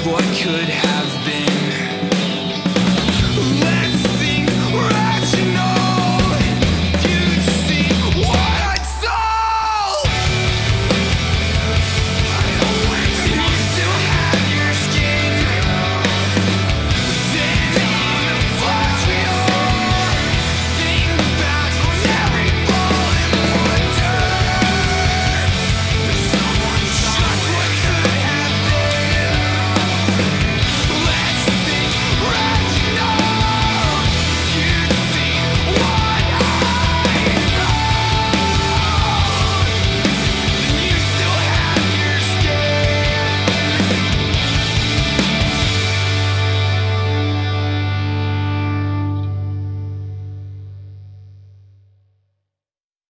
past what could have been.